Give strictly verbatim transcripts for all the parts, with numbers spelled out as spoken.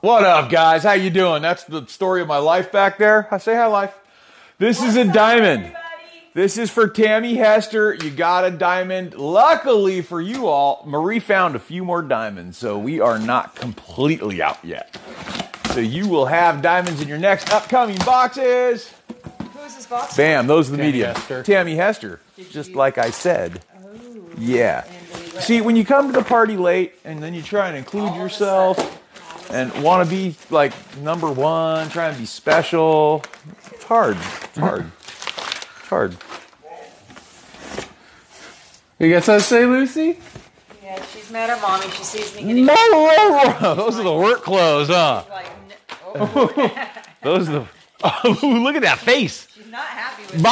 What up, guys? How you doing? That's the story of my life back there. I say hi, life. This What's is a up, diamond. Everybody? This is for Tammy Hester. You got a diamond. Luckily for you all, Marie found a few more diamonds, so we are not completely out yet. So you will have diamonds in your next upcoming boxes. Who's this box? Bam, those are the Tammy media. Hester. Tammy Hester, Did just you... like I said. Oh. Yeah. See, when you come to the party late and then you try and include all yourself... and want to be, like, number one, try and be special. It's hard. It's hard. It's hard. You got something to say, Lucy? Yeah, she's mad at Mommy. She sees me getting... Those are the work clothes, huh? She's like, oh. Those are the... Oh, look at that face. She's not happy with it. She's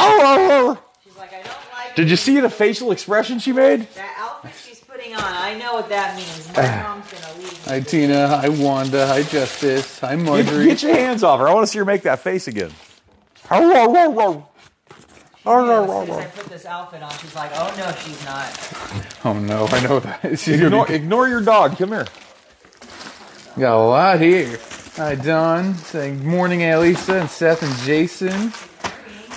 like, I don't like it. Did you see the facial expression she made? That outfit she's putting on, I know what that means. My mom's going to leave. Hi, Tina. Hi, Wanda. Hi, Justice. Hi, Marjorie. Get, get your hands off her. I want to see her make that face again. She knows, as soon as I put this outfit on, she's like, oh, no, she's not. Oh, no. I know that. She's ignore, gonna... ignore your dog. Come here. Got a lot here. Hi, Don. Saying morning, Alisa and Seth and Jason.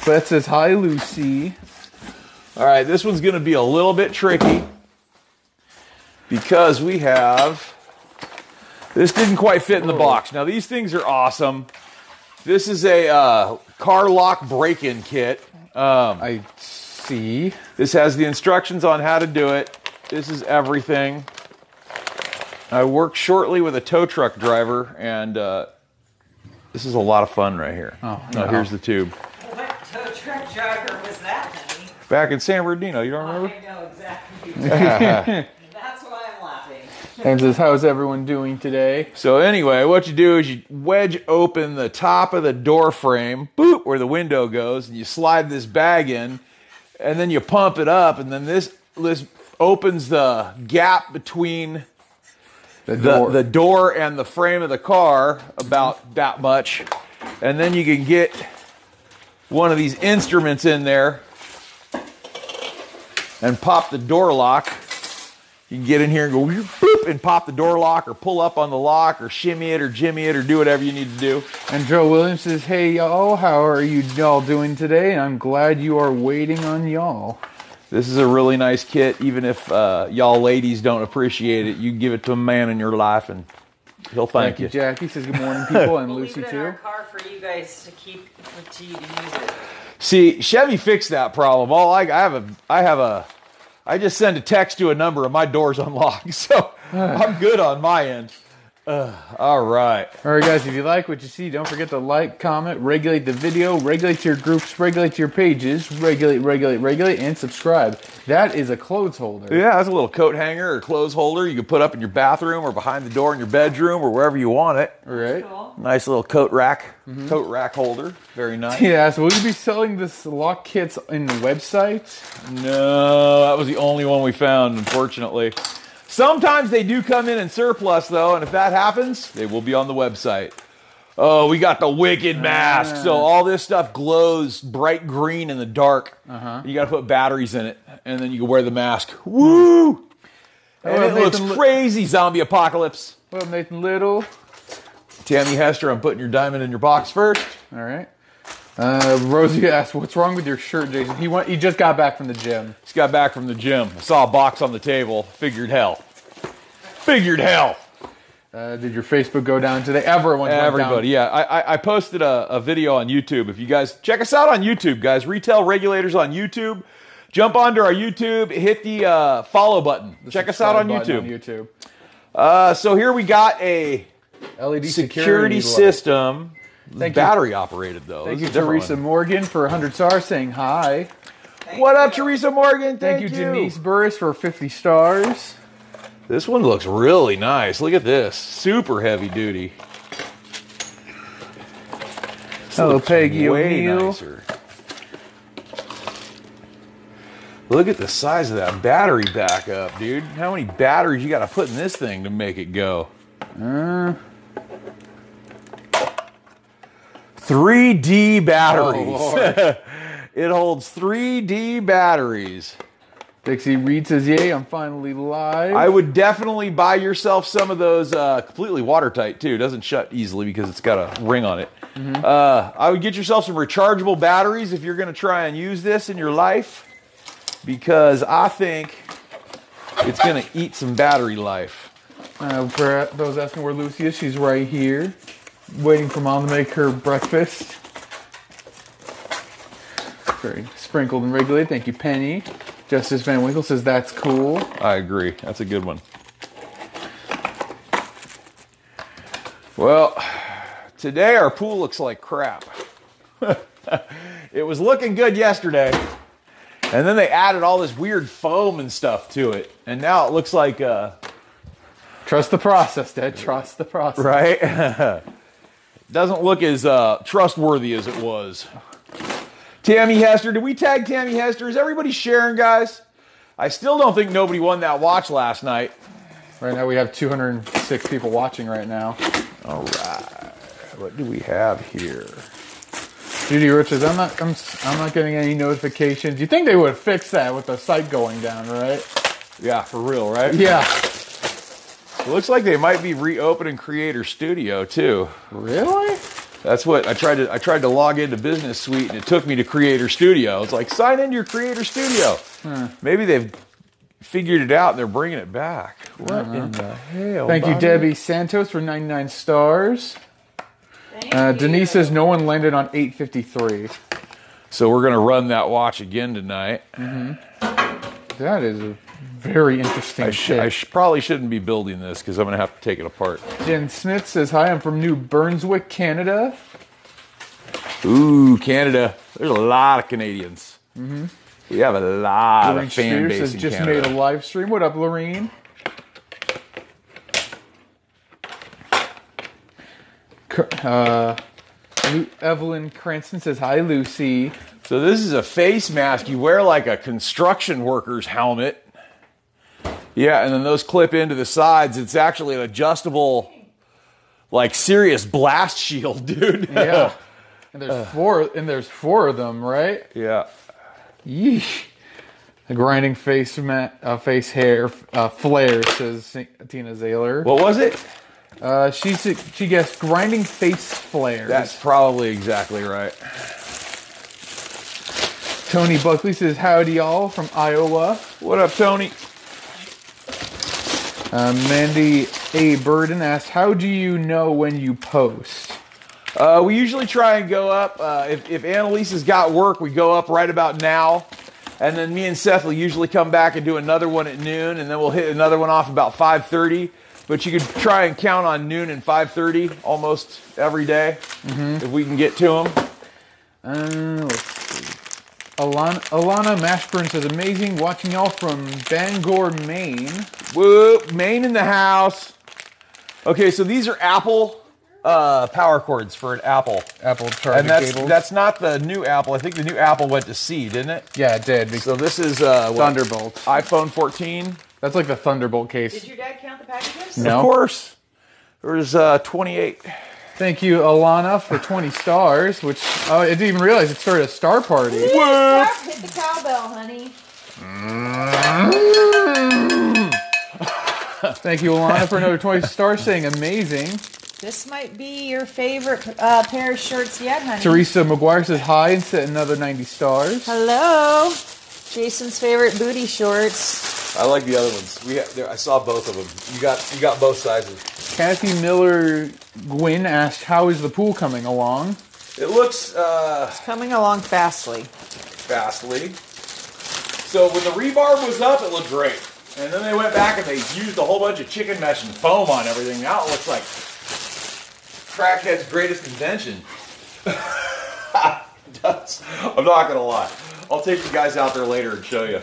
Beth says, hi, Lucy. All right. This one's going to be a little bit tricky because we have... This didn't quite fit in the box. Now, these things are awesome. This is a uh, car lock break-in kit. Um, I see. This has the instructions on how to do it. This is everything. I worked shortly with a tow truck driver, and uh, this is a lot of fun right here. Oh, no. Now, here's the tube. What tow truck driver was that, honey? Back in San Bernardino. You don't remember? I know exactly. And says, how's everyone doing today? So anyway, what you do is you wedge open the top of the door frame, boop, where the window goes, and you slide this bag in, and then you pump it up, and then this, this opens the gap between the door. The, the door and the frame of the car about that much. And then you can get one of these instruments in there and pop the door lock. You can get in here and go boop and pop the door lock or pull up on the lock or shimmy it or jimmy it or do whatever you need to do. And Joe Williams says, hey, y'all, how are you all doing today? And I'm glad you are waiting on y'all. This is a really nice kit. Even if uh, y'all ladies don't appreciate it, you give it to a man in your life and he'll thank you. Thank you, Jackie. Says, good morning, people, and we'll Lucy, leave it in too. Our car for you guys to keep to use it. See, Chevy fixed that problem. All I, I have a... I have a I just send a text to a number and my door's unlocked, so I'm good on my end. Uh, all right. All right, guys, if you like what you see, don't forget to like, comment, regulate the video, regulate your groups, regulate your pages, regulate, regulate, regulate, and subscribe. That is a clothes holder. Yeah, that's a little coat hanger or clothes holder you can put up in your bathroom or behind the door in your bedroom or wherever you want it. Right. Cool. Nice little coat rack, mm-hmm. coat rack holder. Very nice. Yeah, so will you be selling this lock kits in the website? No, that was the only one we found, unfortunately. Sometimes they do come in in surplus, though, and if that happens, they will be on the website. Oh, we got the wicked mask. Uh, so all this stuff glows bright green in the dark. Uh-huh. You got to put batteries in it, and then you can wear the mask. Woo! And well, it Nathan looks crazy, zombie apocalypse. Well, Nathan Little. Tammy Hester, I'm putting your diamond in your box first. All right. Uh, Rosie asked, what's wrong with your shirt, Jason? He went, he just got back from the gym. Just got back from the gym. I saw a box on the table. Figured hell. Figured hell. Uh, did your Facebook go down today? Everyone Everybody, went down. Yeah. I, I, I posted a, a video on YouTube. If you guys, check us out on YouTube, guys. Retail Regulators on YouTube. Jump onto our YouTube. Hit the uh, follow button. The check us out on YouTube. On YouTube. Uh, so here we got a L E D security, security system. Thank battery you. Operated, though. Thank this you, Teresa one. Morgan, for one hundred stars, saying hi. Thank what you. Up, Teresa Morgan? Thank, Thank you, you, Denise Burris, for fifty stars. This one looks really nice. Look at this. Super heavy duty. This Hello, Peggy O'Neill. Look at the size of that battery backup, dude. How many batteries you got to put in this thing to make it go? Uh... three D batteries. Oh, it holds three D batteries. Dixie Reed says, yay, I'm finally live. I would definitely buy yourself some of those, uh, completely watertight, too. It doesn't shut easily because it's got a ring on it. Mm-hmm. uh, I would get yourself some rechargeable batteries if you're going to try and use this in your life, because I think it's going to eat some battery life. Uh, for those asking where Lucy is, she's right here, waiting for Mom to make her breakfast. Very sprinkled and regulated. Thank you, Penny. Justice Van Winkle says, that's cool. I agree. That's a good one. Well, today our pool looks like crap. It was looking good yesterday, and then they added all this weird foam and stuff to it, and now it looks like... Uh, trust the process, Dad. Trust the process. Right? It doesn't look as uh, trustworthy as it was. Tammy Hester. Did we tag Tammy Hester? Is everybody sharing, guys? I still don't think nobody won that watch last night. Right now we have two hundred six people watching right now. All right. What do we have here? Judy Richards. I'm not I'm, I'm not getting any notifications. You think they would fix that with the site going down, right? Yeah, for real, right? Yeah. It looks like they might be reopening Creator Studio, too. Really? That's what I tried to. I tried to log into Business Suite, and it took me to Creator Studio. It's like sign into your Creator Studio. Hmm. Maybe they've figured it out and they're bringing it back. What uh-huh. in the hell? Thank Bobby? you, Debbie Santos, for ninety-nine stars. Thank uh, Denise you. says no one landed on eight fifty-three. So we're gonna run that watch again tonight. Mm-hmm. That is a very interesting. I, sh- I sh- probably shouldn't be building this because I'm going to have to take it apart. Jen Smith says, hi, I'm from New Brunswick, Canada. Ooh, Canada. There's a lot of Canadians. Mm-hmm. We have a lot Lorraine of fan Spears base says, in just Canada. Made a live stream. What up, Lorraine? Uh, Evelyn Cranston says, hi, Lucy. So this is a face mask you wear like a construction worker's helmet. Yeah, and then those clip into the sides. It's actually an adjustable, like, serious blast shield, dude. Yeah. And there's uh, four and there's four of them, right? Yeah. Yeesh. The grinding face ma- uh, face hair uh, flare, says Tina Zaylor. What was it? Uh, she she guessed grinding face flares. That's probably exactly right. Tony Buckley says, howdy, y'all, from Iowa. What up, Tony? Uh, Mandy A. Burden asked, how do you know when you post? Uh, we usually try and go up. Uh, if if Annalisa's got work, we go up right about now. And then me and Seth will usually come back and do another one at noon. And then we'll hit another one off about five thirty. But you could try and count on noon and five thirty almost every day, mm-hmm. if we can get to them. Uh, let's see. Alana, Alana Mashburn says, amazing watching y'all from Bangor, Maine. Whoop, Maine in the house. Okay, so these are Apple uh, power cords for an Apple. Apple charging and that's, cables. That's not the new Apple. I think the new Apple went to C, didn't it? Yeah, it did. So this is uh, what, Thunderbolt. iPhone fourteen. That's like the Thunderbolt case. Did your dad count the packages? No. Of course. There was uh, twenty-eight. Thank you, Alana, for twenty stars, which oh, I didn't even realize it started a star party. Hit the cowbell, honey. Mm-hmm. Thank you, Alana, for another twenty stars, saying amazing. This might be your favorite uh, pair of shirts yet, honey. Teresa McGuire says hi and said another ninety stars. Hello. Jason's favorite booty shorts. I like the other ones. We have, I saw both of them. You got you got both sizes. Kathy Miller Gwynn asked, how is the pool coming along? It looks... Uh, it's coming along fastly. Fastly. So when the rebar was up, it looked great. And then they went back and they used a whole bunch of chicken mesh and foam on everything. Now it looks like Crackhead's greatest invention. It does. I'm not going to lie. I'll take you guys out there later and show you.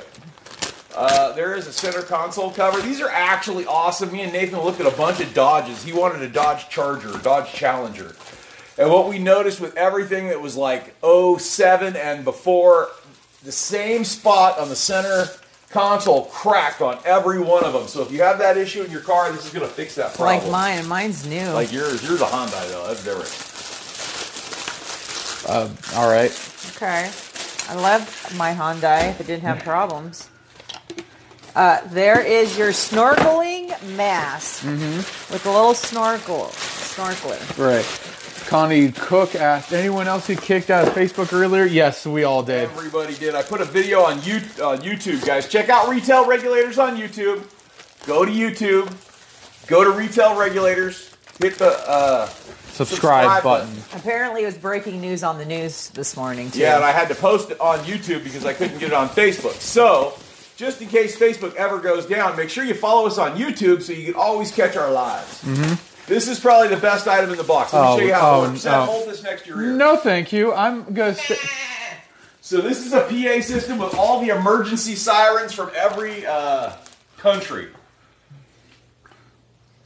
Uh, there is a center console cover. These are actually awesome. Me and Nathan looked at a bunch of Dodges. He wanted a Dodge Charger, a Dodge Challenger. And what we noticed with everything that was like oh seven and before, the same spot on the center console cracked on every one of them. So if you have that issue in your car, this is going to fix that problem. Like mine, and mine's new. Like yours. Yours is a Hyundai, though. That's different. Um, all right. Okay. I love my Hyundai if it didn't have problems. Uh, there is your snorkeling mask mm-hmm. with a little snorkel, snorkeler. Right. Connie Cook asked, anyone else who kicked out of Facebook earlier? Yes, we all did. Everybody did. I put a video on you, uh, YouTube, guys. Check out Retail Regulators on YouTube. Go to YouTube. Go to Retail Regulators. Hit the uh, subscribe, subscribe button. button. Apparently it was breaking news on the news this morning, too. Yeah, and I had to post it on YouTube because I couldn't get it on Facebook. So... just in case Facebook ever goes down, make sure you follow us on YouTube so you can always catch our lives. Mm-hmm. This is probably the best item in the box. Let me oh, show you how it oh, works. No. Hold this next to your ear. No, thank you. I'm going to... St- so this is a P A system with all the emergency sirens from every uh, country. Is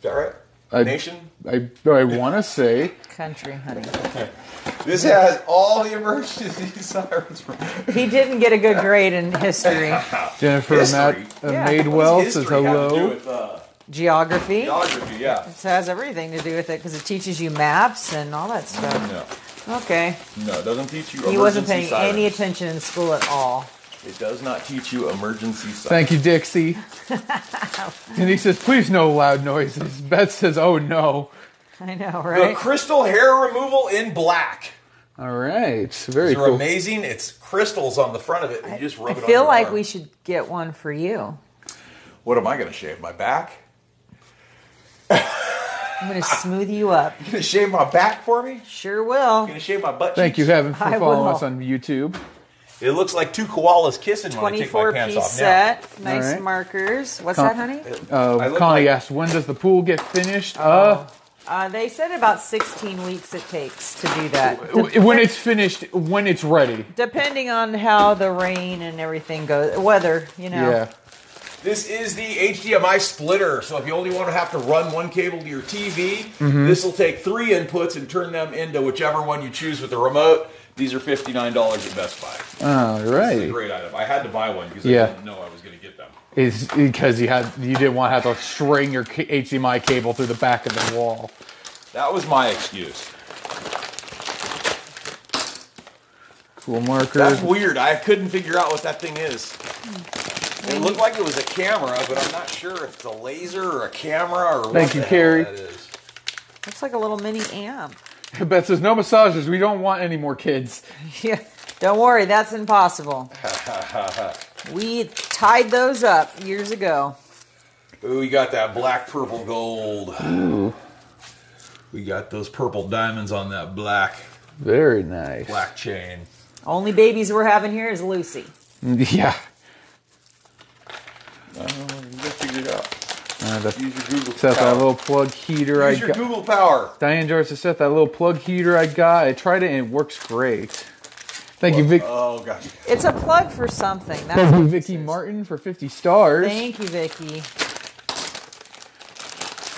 that right? I, Nation? I, I want to say... country, honey. Okay. This has all the emergency sirens. He didn't get a good grade in history. Jennifer history? Matt, uh, yeah. Madewell says hello. To do with, uh, geography. Geography, yeah. It has everything to do with it because it teaches you maps and all that stuff. No. Okay. No, it doesn't teach you emergency He wasn't paying sirens. any attention in school at all. It does not teach you emergency sirens. Thank you, Dixie. And he says, please no loud noises. Beth says, oh no. I know, right? The crystal hair removal in black. All right. Very These are cool. amazing. It's crystals on the front of it. And I, you just rub I it on I feel like arm. We should get one for you. What am I going to shave? My back? I'm going to smooth you up. You're going to shave my back for me? Sure will. You're going to shave my butt cheeks? Thank you, Evan, for I following will. us on YouTube. It looks like two koalas kissing when I take my pants off set. Now. twenty-four piece set. Nice right. markers. What's Con- that, honey? Uh, Connie like- asked, when does the pool get finished? Oh. Uh... Uh, they said about sixteen weeks it takes to do that. Dep- when it's finished, when it's ready. Depending on how the rain and everything goes, weather, you know. Yeah. This is the H D M I splitter. So if you only want to have to run one cable to your T V, mm-hmm. this will take three inputs and turn them into whichever one you choose with the remote. These are fifty-nine dollars at Best Buy. All right. This is a great item. I had to buy one because yeah. I didn't know I was going to get them. Is because you had you didn't want to have to string your H D M I cable through the back of the wall. That was my excuse. Cool marker. That's weird. I couldn't figure out what that thing is. It looked like it was a camera, but I'm not sure if it's a laser or a camera or what Thank you, the Carrie. Hell that is. Looks like a little mini amp. Beth says, no massages. We don't want any more kids. Yeah. Don't worry. That's impossible. We tied those up years ago. Ooh, we got that black, purple, gold. Ooh. We got those purple diamonds on that black. Very nice. Black chain. Only babies we're having here is Lucy. Yeah. I don't know. You got to figure it out. Uh, the, Use your Google Seth, power. that little plug heater Use I got. Use your Google power. Diane George says, Seth, that little plug heater I got, I tried it and it works great. Thank plug. you, Vic. Oh, gosh. It's a plug for something. That's Thank you, Vicky Martin, for fifty stars. Thank you, Vicky.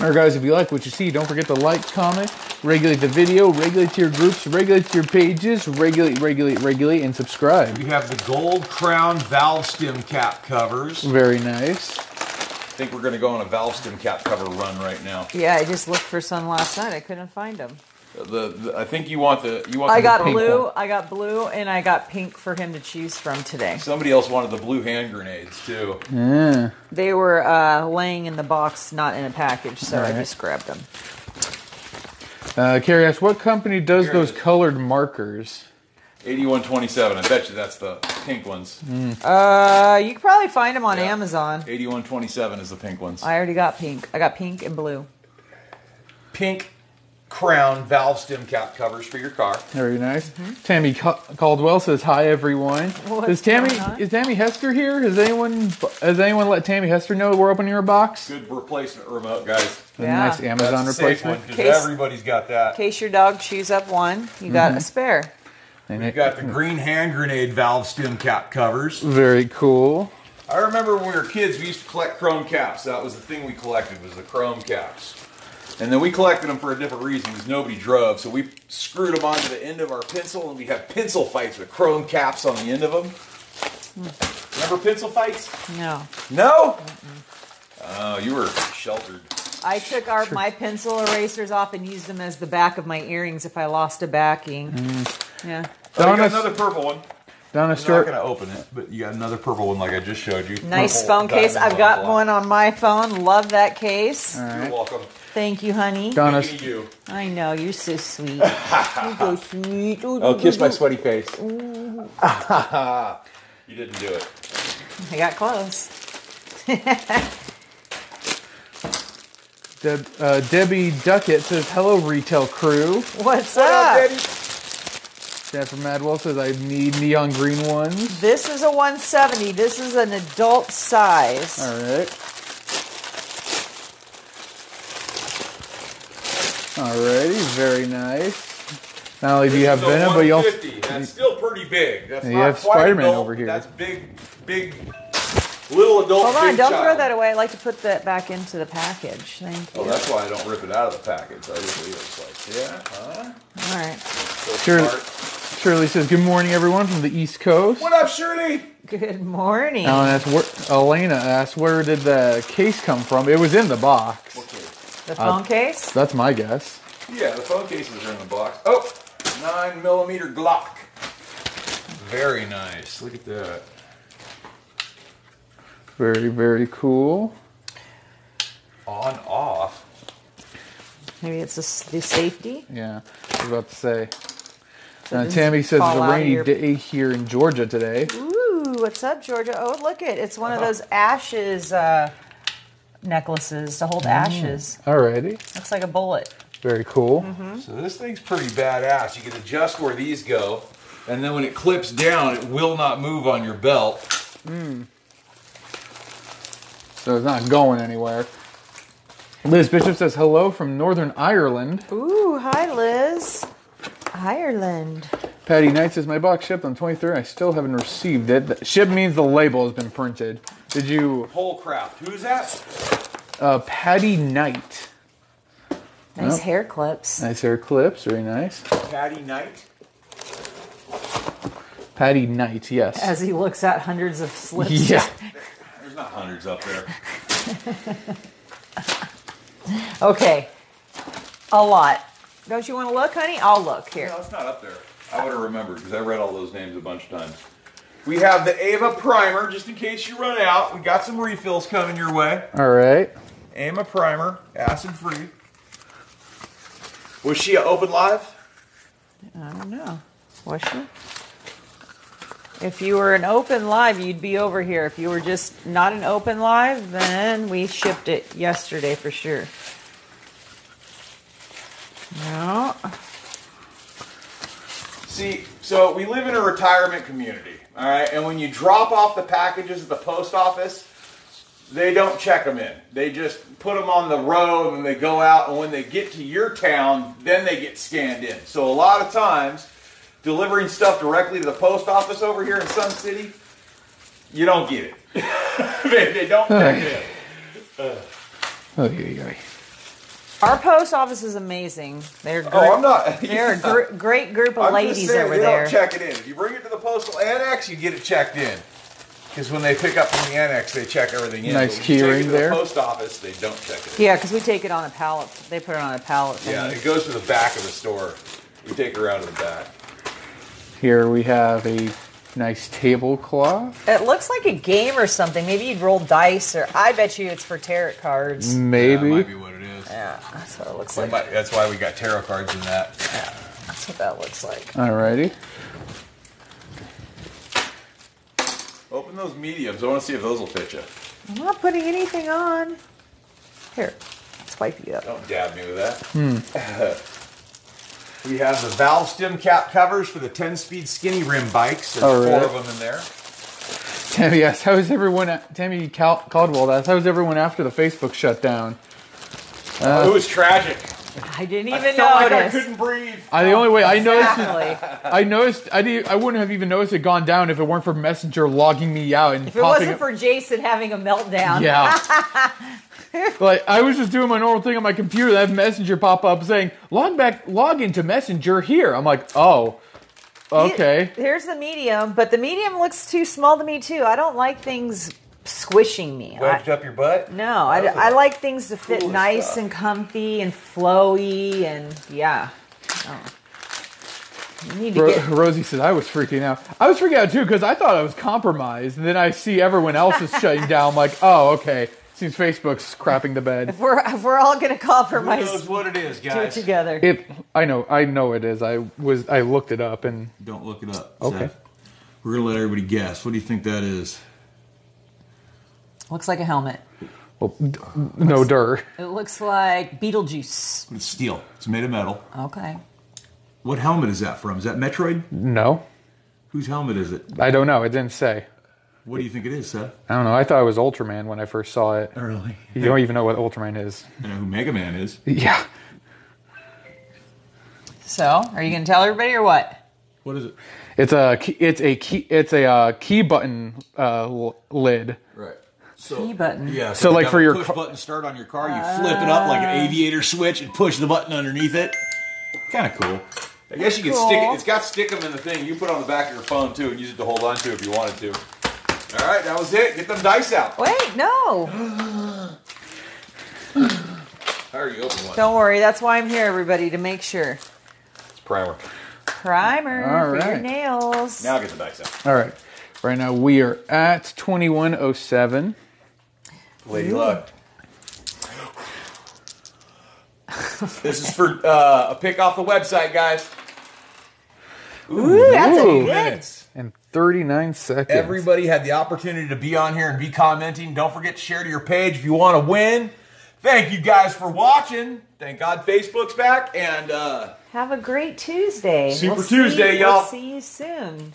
All right, guys, if you like what you see, don't forget to like, comment, regulate the video, regulate to your groups, regulate to your pages, regulate, regulate, regulate, and subscribe. We have the gold crown valve stem cap covers. Very nice. I think we're going to go on a valve stem cap cover run right now. Yeah, I just looked for some last night. I couldn't find them. The, the, I think you want the you want. I the got pink blue, one. I got blue, and I got pink for him to choose from today. Somebody else wanted the blue hand grenades too. Yeah. They were uh, laying in the box, not in a package, so right. I just grabbed them. Uh, Carrie asks, "What company does Here those colored markers?" eighty-one twenty-seven. I bet you that's the pink ones. Mm. Uh, you can probably find them on yeah. Amazon. eighty-one twenty-seven is the pink ones. I already got pink. I got pink and blue. Pink. Crown valve stem cap covers for your car. Very nice. Mm-hmm. Tammy Cal- Caldwell says hi, everyone. What's is Tammy is Tammy Hester here? Has anyone has anyone let Tammy Hester know we're opening her box? Good replacement remote, guys. Yeah. A nice Amazon That's replacement. Safe one, case, everybody's got that. In case your dog chews up one, you got mm-hmm. a spare. And you got the green hand grenade valve stem cap covers. Very cool. I remember when we were kids, we used to collect chrome caps. That was the thing we collected was the chrome caps. And then we collected them for a different reason because nobody drove. So we screwed them onto the end of our pencil, and we had pencil fights with chrome caps on the end of them. Mm. Remember pencil fights? No. No? Oh, uh, you were sheltered. I took our, my pencil erasers off and used them as the back of my earrings if I lost a backing. Mm. Yeah. Oh, I got another purple one. Donna Stewart. I'm not going to open it, but you got another purple one like I just showed you. Nice purple phone case. I've got black. one on my phone. Love that case. All right. You're welcome. Thank you, honey. Donna, you. I know. You're so sweet. You're so sweet. Oh, oh, kiss my sweaty face. You didn't do it. I got close. Deb, uh, Debbie Duckett says, hello, retail crew. What's what up? up Debbie? Jennifer Madewell says, I need neon green ones. This is a one seventy. This is an adult size. All right. All righty. Very nice. Not only do you have Venom, but you also... That's still pretty big. That's you not have Spider-Man adult, over here. That's big, big, little adult. Hold on. Big don't child. Throw that away. I like to put that back into the package. Thank you. Oh, that's why I don't rip it out of the package. I usually it's like, yeah, huh? All right. So Shirley, Shirley says, good morning, everyone, from the East Coast. What up, Shirley? Good morning. Alan asks, where, Elena asks, where did the case come from? It was in the box. What case? The phone uh, case? That's my guess. Yeah, the phone cases are in the box. Oh, nine millimeter Glock. Very nice. Look at that. Very, very cool. On, off. Maybe it's a, the safety? Yeah, I was about to say. So uh, Tammy says it's a rainy your... day here in Georgia today. Ooh, what's up, Georgia? Oh, look it. It's one uh-huh. of those ashes uh, necklaces to hold ashes. Mm. Alrighty. Looks like a bullet. Very cool. Mm-hmm. So this thing's pretty badass. You can adjust where these go, and then when it clips down, it will not move on your belt. Mm. So it's not going anywhere. Liz Bishop says, hello from Northern Ireland. Ooh, hi, Liz. Ireland. Patty Knight says, my box shipped on the twenty-third. I still haven't received it. Ship means the label has been printed. Did you... Whole craft. Who's that? Uh, Patty Knight. Nice oh. hair clips. Nice hair clips. Very nice. Patty Knight? Patty Knight, yes. As he looks at hundreds of slips. Yeah. There's not hundreds up there. Okay, a lot. Don't you want to look, honey? I'll look here. No, it's not up there. I would have remembered because I read all those names a bunch of times. We have the Ava Primer, just in case you run out. We got some refills coming your way. All right. Ava Primer, acid-free. Was she open live? I don't know. Was she? If you were an open live, you'd be over here. If you were just not an open live, then we shipped it yesterday for sure. No. See, so we live in a retirement community, all right? And when you drop off the packages at the post office, they don't check them in. They just put them on the road and they go out. And when they get to your town, then they get scanned in. So a lot of times, delivering stuff directly to the post office over here in Sun City, you don't get it. they, they don't check it in. Uh. Oh, yeah, yeah. Our post office is amazing. They're great. Oh, I'm not. They're a gr great group of I'm ladies just saying, over they there. Don't check it in. If you bring it to the postal annex, you get it checked in. Because when they pick up from the annex, they check everything in. Nice key ring there. The post office, they don't check it in. Yeah, because we take it on a pallet. They put it on a pallet. Thing. Yeah, it goes to the back of the store. We take her out of the back. Here we have a nice tablecloth. It looks like a game or something. Maybe you'd roll dice, or I bet you it's for tarot cards. Maybe. Yeah, might be what it is. Yeah, that's what it looks like. Might, that's why we got tarot cards in that. Yeah, that's what that looks like. Alrighty. Open those mediums. I want to see if those will fit you. I'm not putting anything on. Here, let's wipe you up. Don't dab me with that. Hmm. We have the valve stem cap covers for the ten-speed skinny rim bikes. There's All right. four of them in there. Tammy asks, how is everyone... Tammy Cal Caldwell asks, how is everyone after the Facebook shutdown? Uh, oh, it was tragic. I didn't even I felt notice. Like I couldn't breathe. I, the only way I exactly. noticed... I noticed... I, didn't, I wouldn't have even noticed it gone down if it weren't for Messenger logging me out and If it wasn't up. for Jason having a meltdown. Yeah. Like, I was just doing my normal thing on my computer, that Messenger pop up saying, log back, log into Messenger here. I'm like, oh, okay. Here's the medium, but the medium looks too small to me, too. I don't like things squishing me. Wedged I, up your butt? No, I, I like things to fit nice stuff. and comfy and flowy and, yeah. Oh. You need to Ro get Rosie said, I was freaking out. I was freaking out, too, because I thought I was compromised. And then I see everyone else is shutting down. I'm like, oh, okay. Seems Facebook's crapping the bed. If we're, if we're all going to compromise. Who knows what it is, guys? Do it together. It, I know. I know it is. I was. I looked it up. And don't look it up, okay. Seth. We're going to let everybody guess. What do you think that is? Looks like a helmet. Well, d no looks, dirt. It looks like Beetlejuice. It's steel. It's made of metal. Okay. What helmet is that from? Is that Metroid? No. Whose helmet is it? I don't know. It didn't say. What do you think it is, Seth? I don't know. I thought it was Ultraman when I first saw it. Really? You don't even know what Ultraman is. You know who Mega Man is. Yeah. So, are you going to tell everybody or what? What is it? It's a it's a key it's a uh, key button uh, lid. Right. So, key button. Yeah. So, so like for your push button start on your car, you uh, flip it up like an aviator switch and push the button underneath it. Kind of cool. I guess you cool. can stick it. It's got stick 'em in the thing. You can put it on the back of your phone too and use it to hold on to if you wanted to. All right, that was it. Get them dice out. Wait, no. How are you opening one? Don't worry. That's why I'm here, everybody, to make sure. It's primer. Primer All for right. your nails. Now get the dice out. All right. Right now we are at twenty-one oh seven. Lady Ooh. Luck. This is for uh, a pick off the website, guys. Ooh, Ooh that's a good. Minutes. And thirty-nine seconds. Everybody had the opportunity to be on here and be commenting. Don't forget to share to your page if you want to win. Thank you guys for watching. Thank God Facebook's back. And uh, have a great Tuesday. Super we'll Tuesday, y'all. We'll see you soon.